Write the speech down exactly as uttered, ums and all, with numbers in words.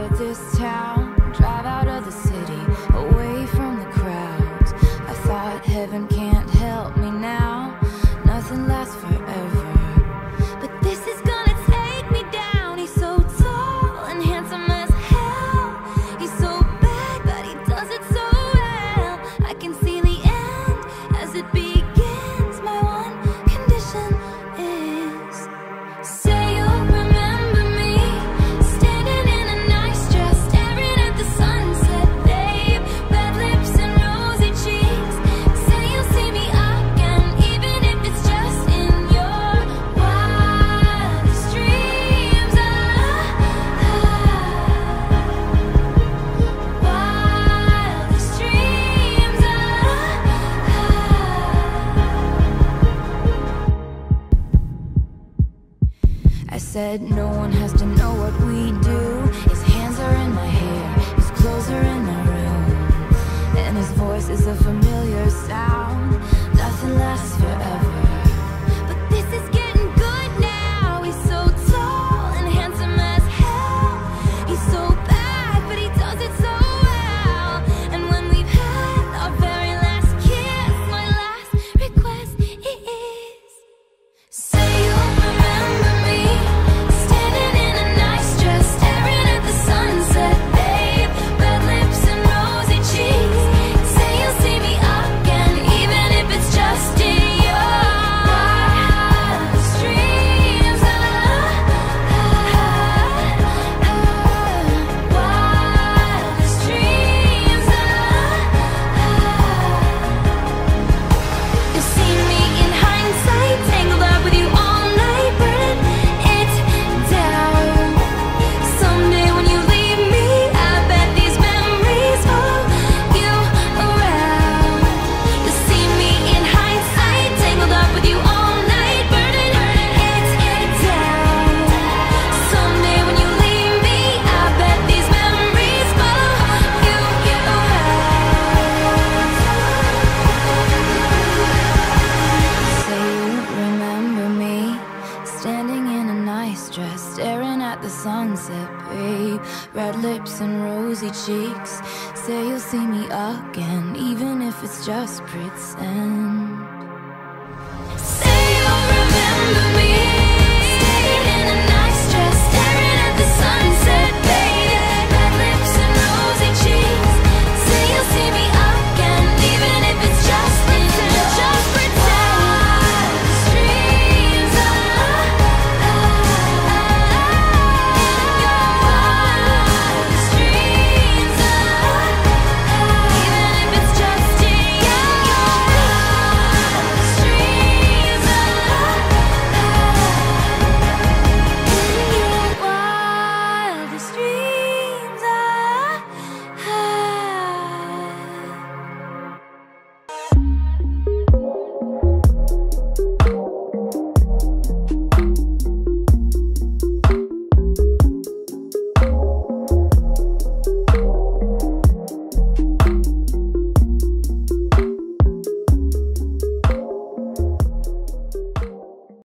of this town, drive out of the city, away from the crowds. I thought heaven can't help me now, nothing lasts forever. But this is gonna take me down. He's so tall and handsome as hell. He's so bad, but he does it so well. I can see the end as it begins. My one condition is say said no one has to know what we do. His hands are in my hair, his clothes are in my room, and his voice is a familiar sound. Nothing lasts forever. Dress, staring at the sunset, babe. Red lips and rosy cheeks. Say you'll see me again, even if it's just pretend.